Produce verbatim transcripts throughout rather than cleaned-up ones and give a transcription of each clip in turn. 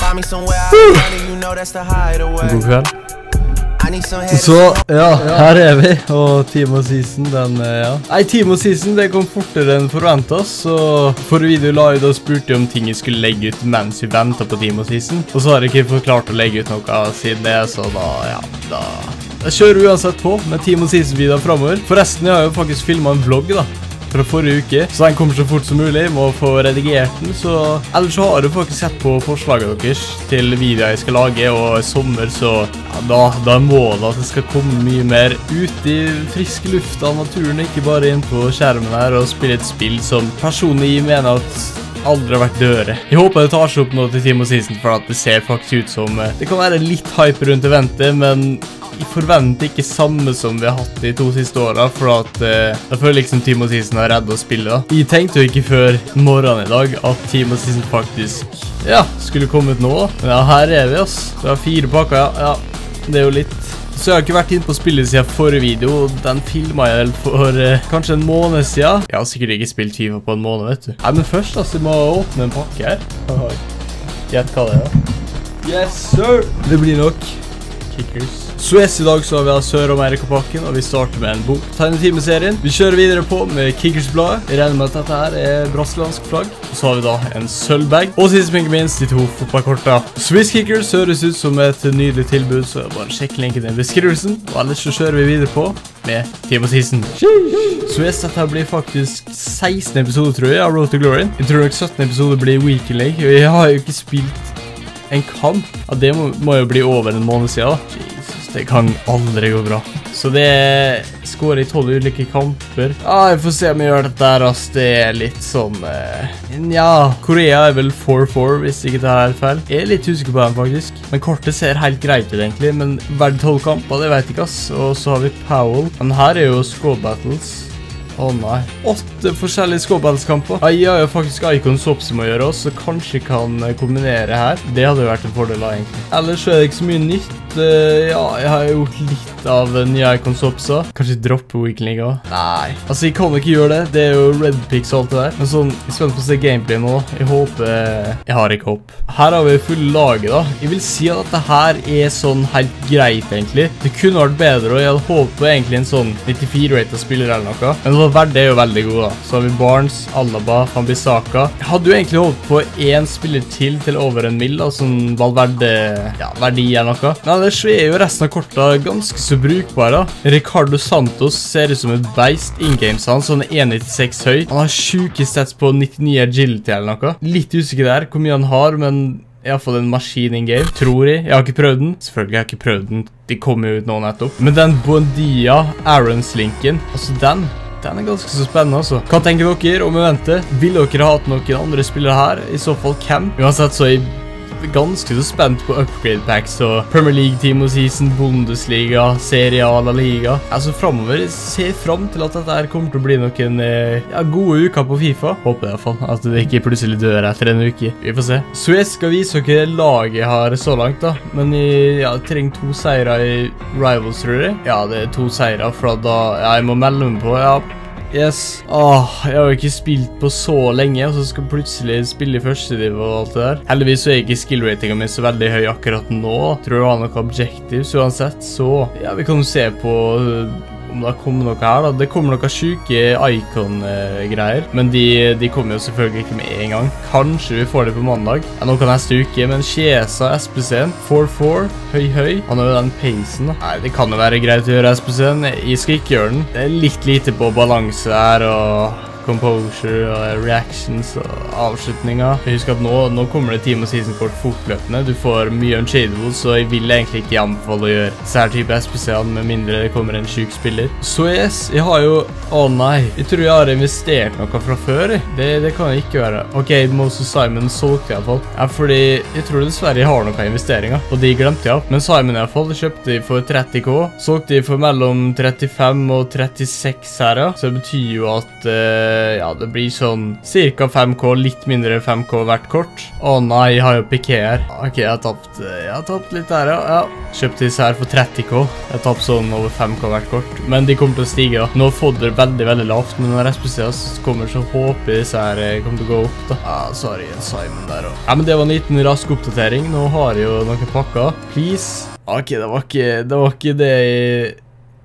Så, ja, her er vi, og Team og Season, den, ja. Nei, Team og Season, det kom fortere enn forventet, så forrige video la jeg da spurte om ting jeg skulle legge ut mens vi ventet på Team og Season, og så har jeg ikke forklart å legge ut noe siden det, så da, ja, da... Jeg kjører uansett på med Team og Season-videoer fremover. Forresten, jeg har jo faktisk filmet en vlogg da, fra forrige uke, så den kommer så fort som mulig. Jeg må få redigert den, så... Ellers så har du faktisk sett på forslaget deres til videoer jeg skal lage, og i sommer så... Ja, da, da er målet at det skal komme mye mer ut i frisk luft av naturen, ikke bare inn på skjermen her, og spille et spill som personlig mener at... aldri har vært døre. Jeg håper det tar seg opp nå til Team og Season, for at det ser faktisk ut som... Det kan være litt hype rundt eventet, men jeg forventer ikke samme som vi har hatt de to siste årene, for at uh, jeg føler liksom Team og Season er redde å spille da. Jeg tenkte jo ikke før morgenen i dag at Team og Season faktisk, ja, skulle komme ut nå da. Men ja, her er vi, ass. Det er fire pakker, ja. Ja, det er jo litt... Så jeg har ikke vært inn på spillet siden forrige video, og den filmet jeg vel for eh, kanskje en måned siden. Jeg har sikkert ikke spilt FIFA på en måned, vet du. Nei, men først altså, jeg må åpne en pakke her. Gjett hva det er, da. Yes, sir! Det blir nok Kickerz. Så yes, i dag så har vi av Sør-Amerika-pakken, og vi starter med en bok. Tegnetimeserien. Vi kjører videre på med Kickerz-bladet. Jeg regner med at dette her er brasiliansk flagg. Og så har vi da en sølvbag. Og sist men ikke minst de to fotballkorta. Swiss Kickerz høres ut som et nydelig tilbud, så bare sjekk linken i beskrivelsen. Og ellers så kjører vi videre på med Team og Season. Så yes, dette blir faktisk seksten episoder, tror jeg, av Road to Glory. Jeg tror nok sytten episoder blir Weekend League, og jeg har jo ikke spilt en kamp. Ja, det må, må jo bli over en måned siden, da. Jesus, det kan aldri gå bra. Så det skårer i tolv ulike kamper. Ja, ah, jeg får se om jeg gjør dette her, ass. Det er litt sånn... Eh, ja, Korea er vel fire fire, hvis ikke det er feil. Jeg er litt usikker på den, faktisk. Men kortet ser helt greit ut, egentlig. Men hver tolv kamper, det vet jeg ikke, ass. Og så har vi Powell. Men her er jo score battles. Å oh, nei. Åtte forskjellige skåballskamper. Jeg har jo faktisk Icons opp som å gjøre også, så kanskje kan kombinere her. Det hadde jo vært en fordel da, egentlig. Ellers er det ikke så mye nytt. Ja, jeg har gjort litt av nye Icons opp, så. Kanskje droppe Weekend League også. Nei. Altså, jeg kan ikke gjøre det. Det er jo Red Picks og alt det der. Men sånn, jeg er spent på å se gameplay nå. Jeg håper... Jeg har ikke håp. Her har vi full laget da. Jeg vil si at dette her er sånn helt greit, egentlig. Det kunne vært bedre, og jeg hadde håpet egentlig en sånn nittifire-rated spiller eller noe. Men så Verde er jo veldig god da. Så har vi Barnes, Alaba, Fambisaka. Jeg hadde jo egentlig håpet på en spiller til til over en mil da, som Valverde, ja, verdi eller noe. Men ellers er jo resten av korta ganske så brukbare. Ricardo Santos ser ut som et beist in-games hans, han er en komma nittiseks høy. Han har sjuke stats på nittinio agility eller noe. Litt usikker der hvor mye han har, men... Jeg har fått en maskin in-game, tror jeg. Jeg har ikke prøvd den. Selvfølgelig har jeg ikke prøvd den. De kom jo ut nå nettopp. Men den Buendia, Aaron-slinken, altså den... Den er ganske så spennende, altså. Hva tenker dere om å vente? Vil dere ha hatt noen andre spillere her? I så fall hvem? Uansett så er jeg ganske så spent på upgrade packs og Premier League, Team og Season, Bundesliga, Serie A, La Liga. Altså fremover, jeg ser frem til at dette her kommer til å bli noen ja, gode uker på FIFA. Håper i hvert fall at det ikke plutselig dør etter en uke. Vi får se. Så jeg skal vise dere laget jeg har så langt da. Men jeg ja, trenger to seire i Rivals, tror jeg. Ja, det er to seire fra da jeg må melde meg på, ja. Yes. Åh, oh, jeg har jo ikke spilt på så lenge, og så skal jeg plutselig spille i første div og alt det der. Heldigvis så er ikke skill-ratingen min så veldig høy akkurat nå. Tror jeg har noen objectives uansett, så... Ja, vi kan jo se på om det kommer noe her da. Det kommer noen syke icon-greier, men de, de kommer jo selvfølgelig ikke med en gang. Kanskje vi får det på mandag. Ja, nå kan neste uke, men Chiesa, S P C-en, fire fire, høy-høy. Han har jo den pacen da. Nei, det kan jo være greit å gjøre S P C-en. Jeg skal ikke gjøre den. Det er litt lite på balanse her, og composure og reactions og avslutninger. Jeg husker at nå, nå kommer det Team og Season-kort fortløpende. Du får mye unshadeable, så jeg vil egentlig ikke anbefale å gjøre sær type S P C-en, med mindre det kommer en syk spiller. Så yes, jeg har jo... Å nei, jeg tror jeg har investert noe fra før. Det, det kan jeg ikke gjøre. Ok, Moses Simon solgte i hvert fall. Ja, fordi jeg tror dessverre jeg har noen investeringer, og de glemte jeg. Men Simon i hvert fall kjøpte jeg for tretti K, solgte jeg for mellom trettifem og trettiseks her, ja. Så det betyr jo at... Eh, ja, det blir sånn cirka fem K, litt mindre fem K hvert kort. Å nei, jeg har jo P K her. Ok, jeg har tapt, jeg har tapt litt her, ja. ja. Kjøpte disse her for tretti K. Jeg har tapt sånn over fem K hvert kort. Men de kommer til å stige, da. Nå fodder veldig, veldig lavt, men når S P C S kommer, så håper jeg disse her kommer til å gå opp, da. Ja, sorry, Simon der, da. Ja, men det var en liten rask oppdatering. Nå har jeg jo noen pakker. Please. Ok, det var ikke det, var ikke det jeg...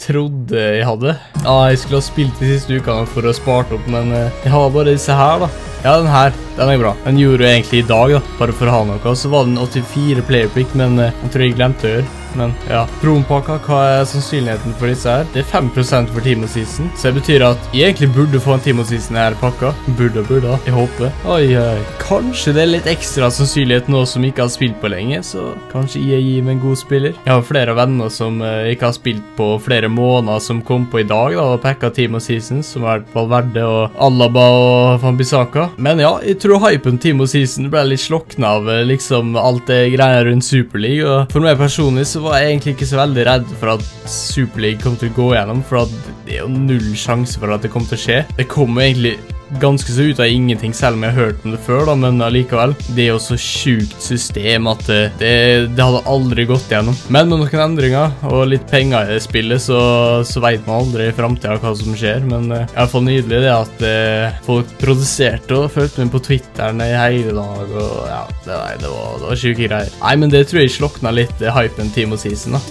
trodde jeg hadde. Ja, jeg skulle ha spilt de siste ukene for å spart opp, men jeg har bare disse her, da. Ja, den her, den er bra. Den gjorde jeg egentlig i dag, da, bare for å ha noe. Så var den åttifire playerpick, men jeg tror jeg glemte å gjøre. Men, ja. Kronpakka, hva er sannsynligheten for disse her? Det er fem prosent for Team of Season, så det betyr at jeg egentlig burde få en Team of Season her pakka. Burde, burde, jeg håper. Oi, oi. Kanskje det er litt ekstra sannsynlighet nå som jeg ikke har spilt på lenge, så kanskje jeg gir meg en god spiller. Jeg har flere venner som jeg ikke har spilt på flere måneder som kom på i dag, da, og pakka Team of Season, som har vært Valverde og Alaba og Fambisaka. Men ja, jeg tror hypen Team of Season ble litt slokna av liksom alt det greier rundt Super League, og for meg personlig så var jeg egentlig ikke så veldig redd for at Super League kom til å gå gjennom, for at det er jo null sjanse for at det kom til å skje. Det kommer egentlig ganske så ut av ingenting, selv om jeg har hørt om det før, da, men allikevel. Det er jo så sjukt system at det, det, det hadde aldri gått gjennom. Men med noen endringer og litt penger i det spillet, så, så vet man aldri i fremtiden hva som skjer. Men uh, i hvert fall nydelig det at uh, folk produserte og følte meg på Twitteren i hele dag, og ja, det, nei, det, var, det var syke greier. Nei, men det tror jeg slokna litt uh, hypen Team of Season, da.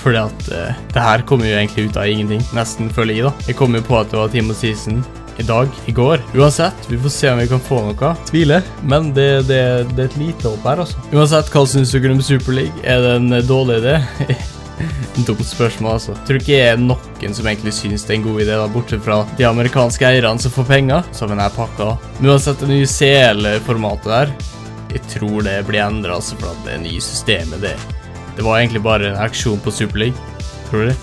Fordi at uh, det her kom jo egentlig ut av ingenting, nesten føler jeg, da. Jeg kom jo på at det var Team of Season i dag, i går. Uansett, vi får se om vi kan få noe. Tviler, men det, det, det er et lite håp her, altså. Uansett, hva synes du om Super League? Er det en dårlig idé? Dumt spørsmål, altså. Tror ikke jeg er noen som egentlig synes det er en god idé, da, bortsett fra de amerikanske eierne som får penger, som denne pakka. Uansett, det nye C L-formatet der, jeg tror det blir endret, altså, for at det nye systemet, det, det var egentlig bare en aksjon på Super League. Tror du det?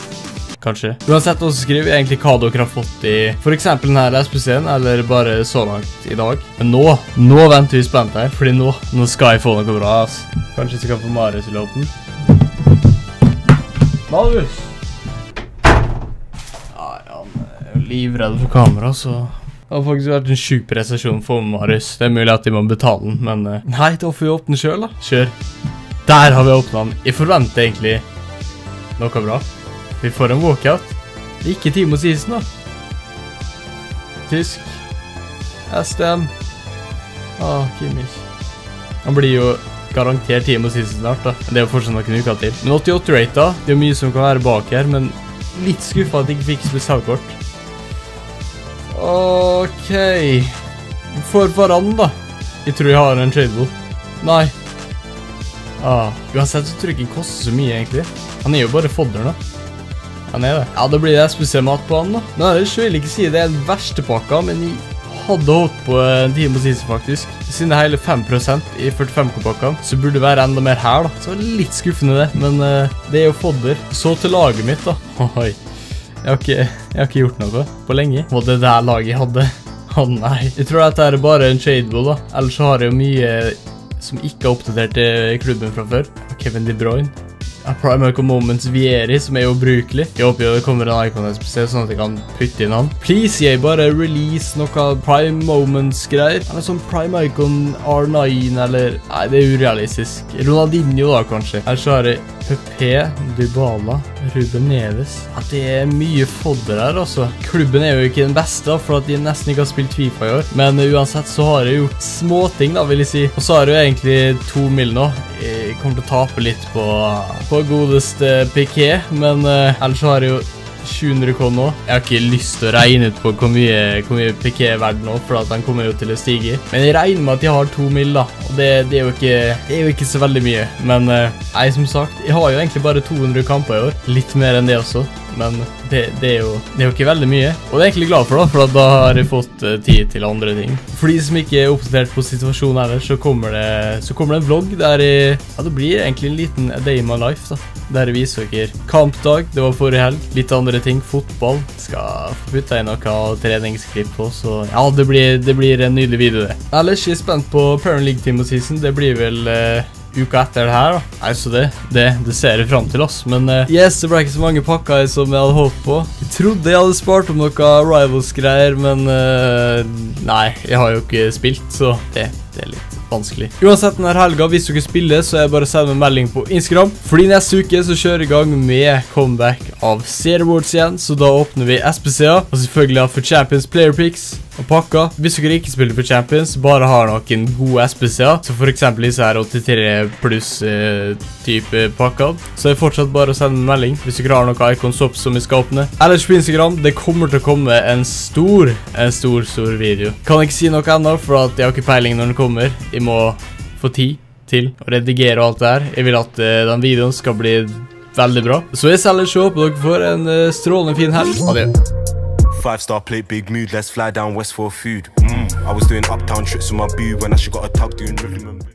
Kanskje. Uansett også skriver jeg egentlig hva dere har fått i for eksempel denne S P C-en, eller bare så langt i dag. Men nå, nå venter vi spent her, fordi nå, nå skal jeg få noe bra, ass. Kanskje jeg kan få Marius i låten. Marius! Ja, han er jo livredd for kamera, så... Det har faktisk vært en syk prestasjon for Marius. Det er mulig at de må betale den, men... Nei, da får vi åpne den selv, da. Kjør. Der har vi åpnet den. Jeg forventer egentlig noe bra. Vi får en walkout. Ikke Team of Season, da. Tysk. S D M. Åh, Kimmich. Han blir jo garantert Team of Season snart, da. Det er jo fortsatt noen uker til. Men åttiåtte rate, da. Det er mye som kan være bak her, men litt skuffet at jeg ikke fikk spesielt kort. Ok. For hverandre, da. Jeg tror jeg har en tradeball. Nei. Ah, uansett så tror jeg ikke koster så mye, egentlig. Han er jo bare fodder, da. Han er det. Ja, da blir det S P C-mat på han, da. Nå er det, så vil jeg ikke si det er den verste pakka, men jeg hadde håpet på en time å si det, faktisk. Siden det er hele fem prosent i førtifem K-pakka, så burde det være enda mer her, da. Så det var litt skuffende det, men uh, det er jo fodder. Så til laget mitt, da. Oi. Jeg har ikke, jeg har ikke gjort noe på lenge. Og det der laget jeg hadde. Å oh, nei. Jeg tror dette er bare en shadeball, da. Ellers så har jeg jo mye som ikke har oppdatert i klubben fra før. Kevin De Bruyne. Primark og Moments Vieri, som er jo brukelig. Jeg håper jo det kommer en icon S P C, sånn at jeg kan putte inn han. Please, jeg bare release noe Prime Moments-greier. Eller sånn Prime Icon R ni, eller... Nei, det er urealistisk. Ronaldinho da, kanskje. Her så har jeg Pepe, Dybala, Ruben Neves. At det er mye fodder her, altså. Klubben er jo ikke den beste, da, for at de nesten ikke har spilt FIFA i år. Men uansett så har jeg gjort småting, da, vil jeg si. Og så har jeg jo egentlig to mil nå. Jeg kommer til å tape litt på... på godest P K, men uh, ellers har jeg jo sju hundre K nå. Jeg har ikke lyst til å regne ut på hvor mye, hvor mye P K er verdt nå, for at den kommer jo til å stige. Men jeg regner med at jeg har to mil, da, og det, det, er jo ikke, det er jo ikke så veldig mye. Men uh, jeg, som sagt, jeg har jo egentlig bare to hundre kamper i år. Litt mer enn det også, men det, det, er jo, det er jo ikke veldig mye. Og det er jeg egentlig glad for, da, for da har jeg fått uh, tid til andre ting. For de som ikke er oppdatert på situasjonen her, så kommer det, så kommer det en vlogg der jeg, ja, det blir egentlig en liten A Day in My Life, da. Der jeg viser dere kampdag, det var forrige helg, litt andre ting, fotball. Skal putte inn noe treningsklipp på, så ja, det blir, det blir en nydelig video det. Ellers er jeg spent på Premier League Team of Season, det blir vel... Uh, uka etter det her, da. Nei, så det, det, det ser jeg frem til oss, men uh, yes, det ble ikke så mange pakker som jeg hadde håpet på. Jeg trodde jeg hadde spart om noen Rivals-greier, men uh, nei, jeg har jo ikke spilt, så det, det er litt vanskelig. Uansett denne helga, hvis dere spiller, så er det bare å sende en melding på Instagram, fordi neste uke så kjører jeg i gang med comeback av Serieawards igjen, så da åpner vi S P C A, og selvfølgelig har for Champions Player Picks og pakka. Hvis dere ikke spiller for Champions, bare har noen gode S P C A, så for eksempel disse her åttitre pluss eh, type pakka, så er det fortsatt bare å sende en melding hvis dere har noen icons opp som vi skal åpne. Ellers på Instagram, det kommer til å komme en stor, en stor, stor video. Kan ikke si noe enda, for at jeg har ikke peiling når den kommer. Jeg må få tid til å redigere og alt det her. Jeg vil at uh, den videoen skal bli veldig bra. Så jeg selv håper dere får en uh, strålende fin helg. Adjø. five star plate, big mood, let's fly down west for food. Mm. I was doing uptown trips with my boo when I should got a tug doing rhythm.